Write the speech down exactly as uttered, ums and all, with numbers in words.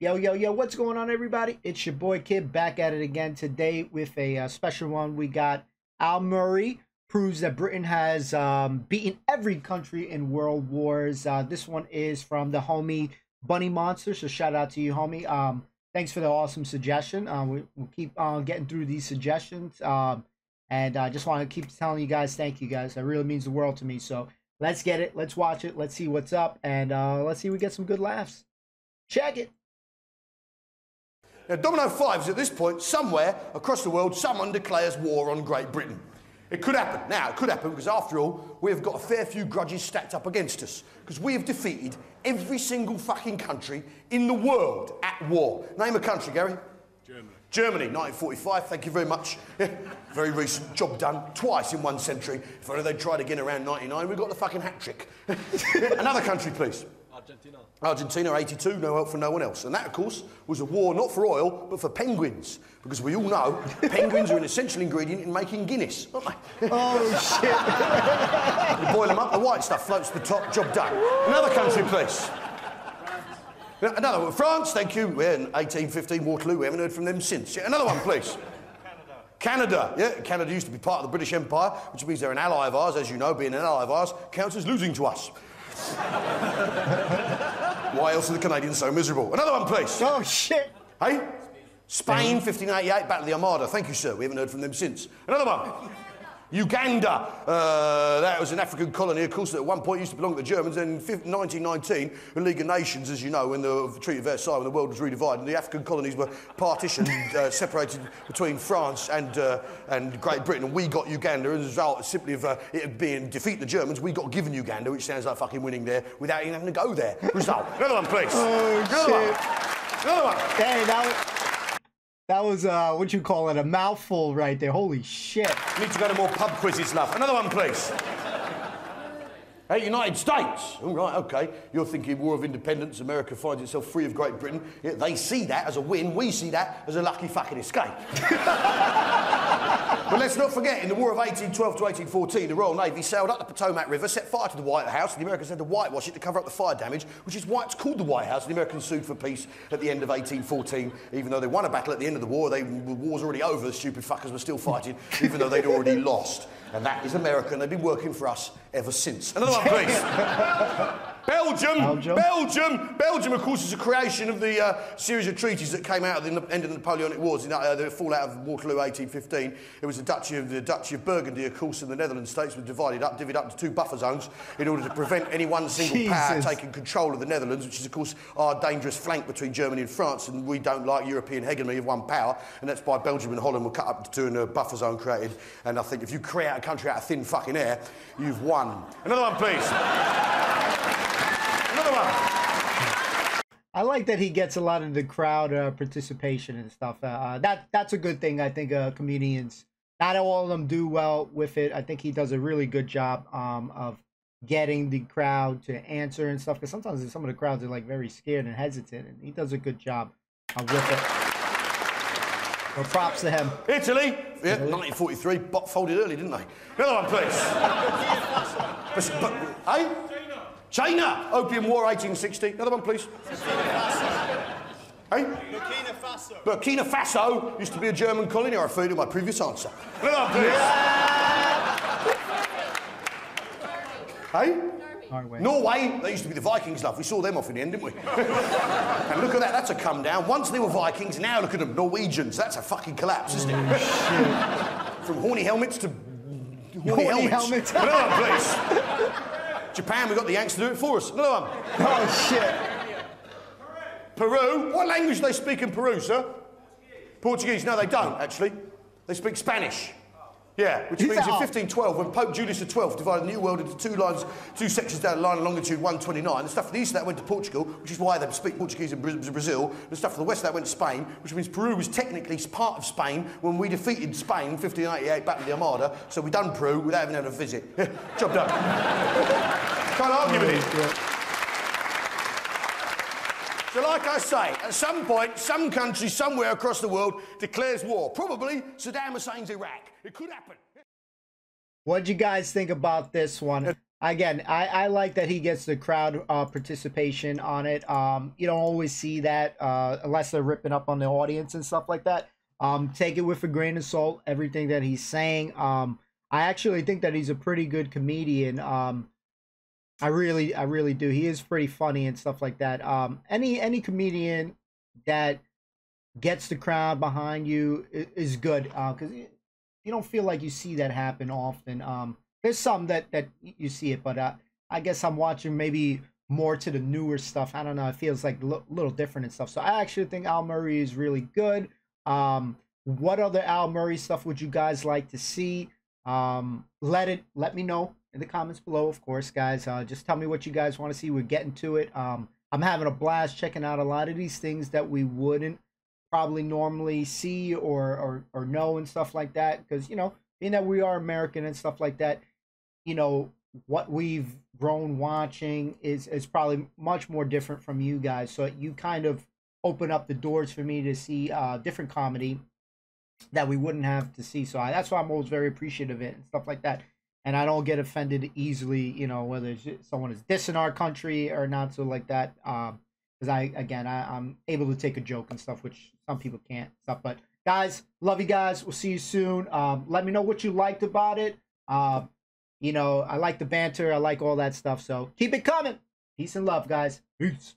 Yo, yo, yo, what's going on, everybody? It's your boy Kid back at it again today with a uh, special one. We got Al Murray proves that Britain has um, beaten every country in world wars. Uh, this one is from the homie Bunny Monster, so shout out to you, homie. Um, thanks for the awesome suggestion. Uh, we, we'll keep uh, getting through these suggestions. Um, and I just want to keep telling you guys, thank you guys. That really means the world to me. So let's get it. Let's watch it. Let's see what's up. And uh, let's see we get some good laughs. Check it. Now, Domino Five's at this point, somewhere across the world, someone declares war on Great Britain. It could happen. Now, it could happen because, after all, we have got a fair few grudges stacked up against us because we have defeated every single fucking country in the world at war. Name a country, Gary. Germany. Germany, nineteen forty-five, thank you very much. Very recent, job done, twice in one century. If only they tried again around ninety-nine, we got the fucking hat-trick. Another country, please. Argentina. Argentina, eighty-two, no help for no one else. And that, of course, was a war not for oil, but for penguins. Because we all know penguins are an essential ingredient in making Guinness, aren't they? Oh, shit. You boil them up, the white stuff floats to the top, job done. Another country, please. France. Another one, France, thank you. We're in eighteen fifteen, Waterloo, we haven't heard from them since. Yeah, another one, please. Canada, yeah, Canada used to be part of the British Empire, which means they're an ally of ours, as you know, being an ally of ours counts as losing to us. Why else are the Canadians so miserable? Another one, please. Oh, shit. Hey? Spain, fifteen eighty-eight, Battle of the Armada. Thank you, sir. We haven't heard from them since. Another one. Uganda. Uh, that was an African colony, of course, that at one point used to belong to the Germans. And in nineteen nineteen, the League of Nations, as you know, when the Treaty of Versailles, when the world was redivided, the African colonies were partitioned, uh, separated between France and, uh, and Great Britain. And we got Uganda as a result simply of uh, it being defeat the Germans. We got given Uganda, which sounds like fucking winning there, without even having to go there. Result. Another one, please. Oh, another shit. One. Another one. Hey, that was... That was, uh, what you call it, a mouthful right there. Holy shit. We need to go to more pub quizzes, love. Another one, please. Hey, United States. All right, OK. You're thinking War of Independence, America finds itself free of Great Britain. Yeah, they see that as a win. We see that as a lucky fucking escape. But let's not forget, in the War of eighteen twelve to eighteen fourteen, the Royal Navy sailed up the Potomac River, set fire to the White House, and the Americans had to whitewash it to cover up the fire damage, which is why it's called the White House. The Americans sued for peace at the end of eighteen fourteen, even though they won a battle at the end of the war. They, the war's already over, the stupid fuckers were still fighting, even though they'd already lost. And that is America, and they've been working for us ever since. Another one, please. Belgium. Belgium. Belgium. Belgium, of course, is a creation of the uh, series of treaties that came out at the end of the Napoleonic Wars, in uh, the fallout of Waterloo, eighteen fifteen. It was the Duchy of the Duchy of Burgundy, of course, and the Netherlands states were divided up, divvied up to two buffer zones in order to prevent any one single Jesus. power taking control of the Netherlands, which is, of course, our dangerous flank between Germany and France, and we don't like European hegemony of one power, and that's why Belgium and Holland were cut up to two in a buffer zone created. And I think if you create a country out of thin fucking air, you've won. Another one, please. Another one. I like that he gets a lot of the crowd uh, participation and stuff. Uh, that that's a good thing, I think. Uh, comedians, not all of them do well with it. I think he does a really good job um, of getting the crowd to answer and stuff. Because sometimes some of the crowds are like very scared and hesitant, and he does a good job uh, with it. Well, props to him. Italy, yeah, nineteen forty-three, but folded early, didn't they? Another one, please. but, but, eh? China. China. Opium War, eighteen sixty. Another one, please. Hey? Burkina Faso. Burkina Faso used to be a German colony. I referred to my previous answer. Another one, please. Hey? Norway. Norway, they used to be the Vikings, love. We saw them off in the end, didn't we? And look at that, that's a come down. Once they were Vikings, now look at them, Norwegians. That's a fucking collapse, isn't oh, it? Shit. From horny helmets to horny, horny helmets. helmets. Another one, please. Japan, we got the Yanks to do it for us. Another one. Oh, shit. Peru. What language do they speak in Peru, sir? Portuguese. Portuguese. No, they don't, actually. They speak Spanish. Yeah, which He's means in fifteen twelve, when Pope Julius the twelfth divided the New World into two lines, two sections down the line of longitude one twenty-nine, the stuff to the east of that went to Portugal, which is why they speak Portuguese in Brazil, the stuff to the west of that went to Spain, which means Peru was technically part of Spain when we defeated Spain in fifteen eighty-eight, Battle of the Armada, so we done Peru without even having a visit. Job done. Can't argue with it. So like I say, at some point, some country somewhere across the world declares war. Probably Saddam Hussein's Iraq. It could happen. What'd you guys think about this one? Again, I, I like that he gets the crowd uh, participation on it. Um, you don't always see that uh, unless they're ripping up on the audience and stuff like that. Um, take it with a grain of salt, everything that he's saying. Um, I actually think that he's a pretty good comedian. Um, I really, I really do. He is pretty funny and stuff like that. Um, any any comedian that gets the crowd behind you is good, because uh, you don't feel like you see that happen often. Um, there's some that that you see it, but uh, I guess I'm watching maybe more to the newer stuff. I don't know. It feels like a little different and stuff. So I actually think Al Murray is really good. Um, what other Al Murray stuff would you guys like to see? Um, let it, let me know in the comments below, of course, guys. Uh, just tell me what you guys want to see. We're getting to it. Um, I'm having a blast checking out a lot of these things that we wouldn't probably normally see or, or, or know and stuff like that. Cause you know, being that we are American and stuff like that, you know, what we've grown watching is, is probably much more different from you guys. So you kind of open up the doors for me to see uh different comedy that we wouldn't have to see. So I, that's why I'm always very appreciative of it and stuff like that, and I don't get offended easily, you know, whether it's someone is dissing our country or not, so like that, um because I again I, I'm able to take a joke and stuff, which some people can't stuff. But guys, love you guys, we'll see you soon. Um let me know what you liked about it. Uh you know, I like the banter, I like all that stuff, so keep it coming. Peace and love, guys. Peace.